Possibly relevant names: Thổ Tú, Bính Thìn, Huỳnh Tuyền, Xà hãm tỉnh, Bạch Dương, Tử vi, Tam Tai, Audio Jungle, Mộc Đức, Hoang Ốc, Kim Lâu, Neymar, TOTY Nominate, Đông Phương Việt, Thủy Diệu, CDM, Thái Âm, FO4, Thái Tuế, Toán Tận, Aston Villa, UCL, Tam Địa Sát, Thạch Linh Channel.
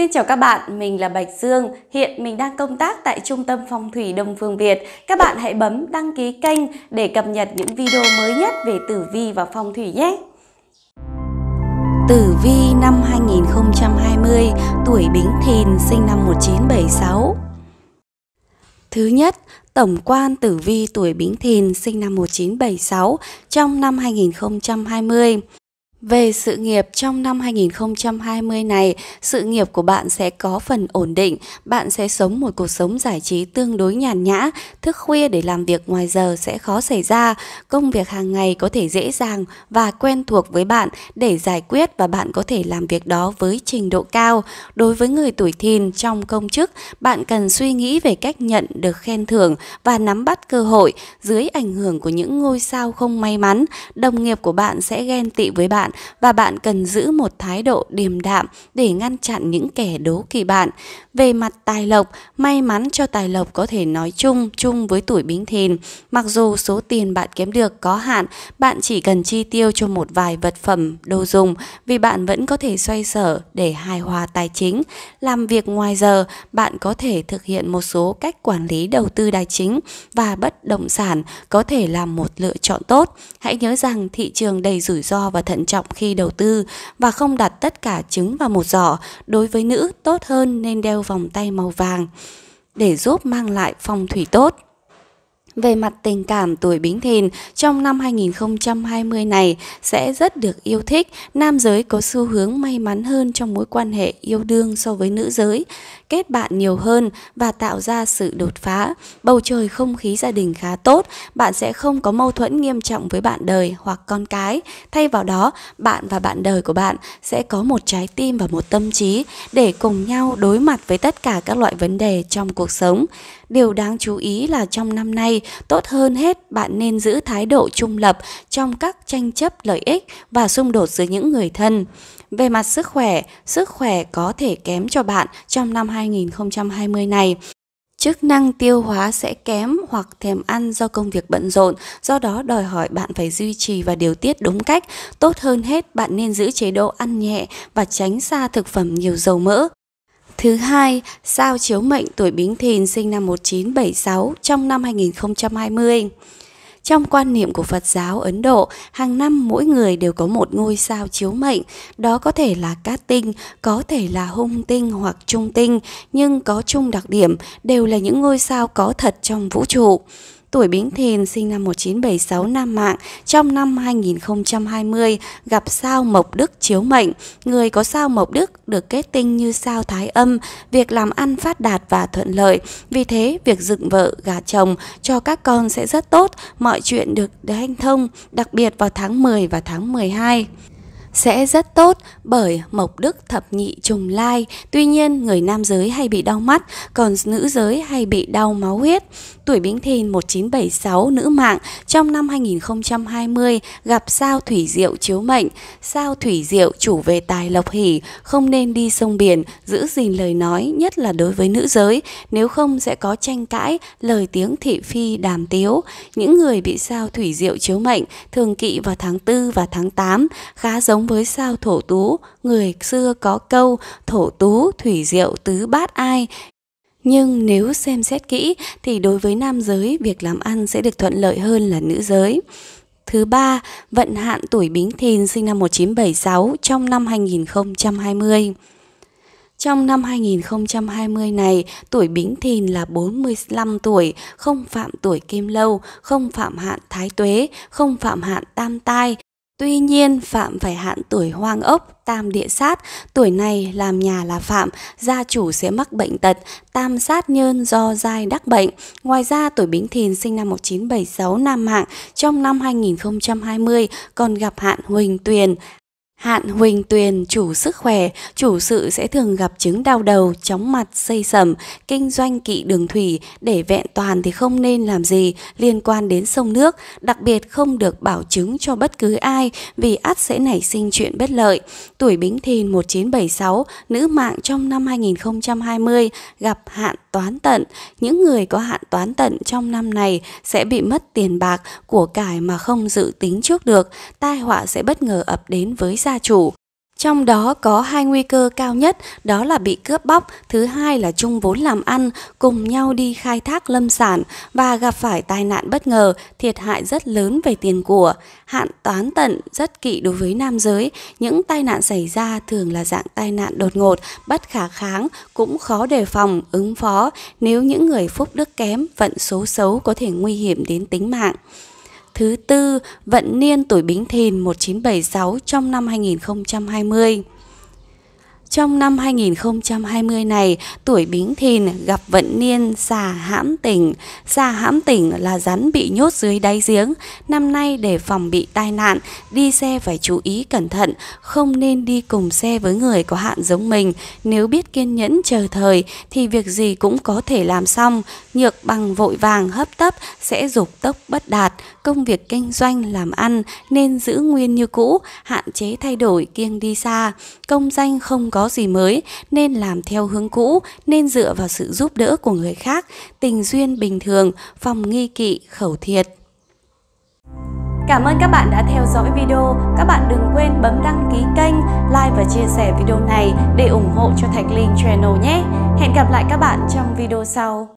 Xin chào các bạn, mình là Bạch Dương. Hiện mình đang công tác tại Trung tâm Phong thủy Đông Phương Việt. Các bạn hãy bấm đăng ký kênh để cập nhật những video mới nhất về tử vi và phong thủy nhé. Tử vi năm 2020, tuổi Bính Thìn, sinh năm 1976. Thứ nhất, tổng quan tử vi tuổi Bính Thìn, sinh năm 1976 trong năm 2020. Về sự nghiệp, trong năm 2020 này, sự nghiệp của bạn sẽ có phần ổn định, bạn sẽ sống một cuộc sống giải trí tương đối nhàn nhã, thức khuya để làm việc ngoài giờ sẽ khó xảy ra, công việc hàng ngày có thể dễ dàng và quen thuộc với bạn để giải quyết và bạn có thể làm việc đó với trình độ cao. Đối với người tuổi Thìn trong công chức, bạn cần suy nghĩ về cách nhận được khen thưởng và nắm bắt cơ hội. Dưới ảnh hưởng của những ngôi sao không may mắn, đồng nghiệp của bạn sẽ ghen tị với bạn và bạn cần giữ một thái độ điềm đạm để ngăn chặn những kẻ đố kỵ bạn. Về mặt tài lộc, may mắn cho tài lộc có thể nói chung với tuổi Bính Thìn. Mặc dù số tiền bạn kiếm được có hạn, bạn chỉ cần chi tiêu cho một vài vật phẩm đồ dùng vì bạn vẫn có thể xoay sở để hài hòa tài chính. Làm việc ngoài giờ, bạn có thể thực hiện một số cách quản lý đầu tư tài chính và bất động sản có thể là một lựa chọn tốt. Hãy nhớ rằng thị trường đầy rủi ro và thận trọng khi đầu tư và không đặt tất cả trứng vào một giỏ. Đối với nữ, tốt hơn nên đeo vòng tay màu vàng để giúp mang lại phong thủy tốt. Về mặt tình cảm, tuổi Bính Thìn trong năm 2020 này sẽ rất được yêu thích. Nam giới có xu hướng may mắn hơn trong mối quan hệ yêu đương so với nữ giới, kết bạn nhiều hơn và tạo ra sự đột phá. Bầu trời không khí gia đình khá tốt, bạn sẽ không có mâu thuẫn nghiêm trọng với bạn đời hoặc con cái. Thay vào đó, bạn và bạn đời của bạn sẽ có một trái tim và một tâm trí để cùng nhau đối mặt với tất cả các loại vấn đề trong cuộc sống. Điều đáng chú ý là trong năm nay, tốt hơn hết bạn nên giữ thái độ trung lập trong các tranh chấp lợi ích và xung đột giữa những người thân. Về mặt sức khỏe có thể kém cho bạn trong năm 2020 này. Chức năng tiêu hóa sẽ kém hoặc thèm ăn do công việc bận rộn, do đó đòi hỏi bạn phải duy trì và điều tiết đúng cách. Tốt hơn hết bạn nên giữ chế độ ăn nhẹ và tránh xa thực phẩm nhiều dầu mỡ. Thứ hai, sao chiếu mệnh tuổi Bính Thìn sinh năm 1976 trong năm 2020. Trong quan niệm của Phật giáo Ấn Độ, hàng năm mỗi người đều có một ngôi sao chiếu mệnh. Đó có thể là cát tinh, có thể là hung tinh hoặc trung tinh, nhưng có chung đặc điểm đều là những ngôi sao có thật trong vũ trụ. Tuổi Bính Thìn sinh năm 1976 nam mạng trong năm 2020 gặp sao Mộc Đức chiếu mệnh. Người có sao Mộc Đức được kết tinh như sao Thái Âm, việc làm ăn phát đạt và thuận lợi. Vì thế, việc dựng vợ, gả chồng cho các con sẽ rất tốt, mọi chuyện được hanh thông, đặc biệt vào tháng 10 và tháng 12. Sẽ rất tốt bởi Mộc Đức thập nhị trùng lai. Tuy nhiên, người nam giới hay bị đau mắt, còn nữ giới hay bị đau máu huyết. Tuổi Bính Thìn 1976 nữ mạng trong năm 2020 gặp sao Thủy Diệu chiếu mệnh. Sao Thủy Diệu chủ về tài lộc hỷ, không nên đi sông biển, giữ gìn lời nói, nhất là đối với nữ giới, nếu không sẽ có tranh cãi, lời tiếng thị phi đàm tiếu. Những người bị sao Thủy Diệu chiếu mệnh thường kỵ vào tháng 4 và tháng 8, khá giống với sao Thổ Tú. Người xưa có câu Thổ Tú Thủy Diệu tứ bát ai. Nhưng nếu xem xét kỹ thì đối với nam giới, việc làm ăn sẽ được thuận lợi hơn là nữ giới. Thứ ba, vận hạn tuổi Bính Thìn sinh năm 1976 trong năm 2020. Trong năm 2020 này, tuổi Bính Thìn là 45 tuổi, không phạm tuổi Kim Lâu, không phạm hạn Thái Tuế, không phạm hạn Tam Tai. Tuy nhiên, phạm phải hạn tuổi Hoang Ốc, Tam Địa Sát. Tuổi này làm nhà là phạm, gia chủ sẽ mắc bệnh tật, tam sát nhơn do giai đắc bệnh. Ngoài ra, tuổi Bính Thìn sinh năm 1976 nam mạng trong năm 2020 còn gặp hạn Huỳnh Tuyền. Hạn Huỳnh Tuyền chủ sức khỏe, chủ sự sẽ thường gặp chứng đau đầu, chóng mặt, xây sẩm, kinh doanh kỵ đường thủy, để vẹn toàn thì không nên làm gì liên quan đến sông nước, đặc biệt không được bảo chứng cho bất cứ ai vì ắt sẽ nảy sinh chuyện bất lợi. Tuổi Bính Thìn 1976 nữ mạng trong năm 2020 gặp hạn Toán Tận. Những người có hạn Toán Tận trong năm này sẽ bị mất tiền bạc, của cải mà không dự tính trước được, tai họa sẽ bất ngờ ập đến với gia chủ. Trong đó có hai nguy cơ cao nhất, đó là bị cướp bóc, thứ hai là chung vốn làm ăn, cùng nhau đi khai thác lâm sản và gặp phải tai nạn bất ngờ, thiệt hại rất lớn về tiền của. Hạn toán tận rất kỵ đối với nam giới, những tai nạn xảy ra thường là dạng tai nạn đột ngột, bất khả kháng, cũng khó đề phòng, ứng phó. Nếu những người phúc đức kém, vận số xấu có thể nguy hiểm đến tính mạng. Thứ tư, vận niên tuổi Bính Thìn 1976 trong năm 2020. Trong năm 2020 này, tuổi Bính Thìn gặp vận niên xà hãm tỉnh. Xà hãm tỉnh là rắn bị nhốt dưới đáy giếng. Năm nay để phòng bị tai nạn, đi xe phải chú ý cẩn thận, không nên đi cùng xe với người có hạn giống mình. Nếu biết kiên nhẫn chờ thời thì việc gì cũng có thể làm xong. Nhược bằng vội vàng hấp tấp sẽ dục tốc bất đạt. Công việc kinh doanh làm ăn nên giữ nguyên như cũ, hạn chế thay đổi, kiêng đi xa. Công danh không có gì mới nên làm theo hướng cũ, nên dựa vào sự giúp đỡ của người khác. Tình duyên bình thường, phòng nghi kỵ, khẩu thiệt. Cảm ơn các bạn đã theo dõi video. Các bạn đừng quên bấm đăng ký kênh, like và chia sẻ video này để ủng hộ cho Thạch Linh Channel nhé. Hẹn gặp lại các bạn trong video sau.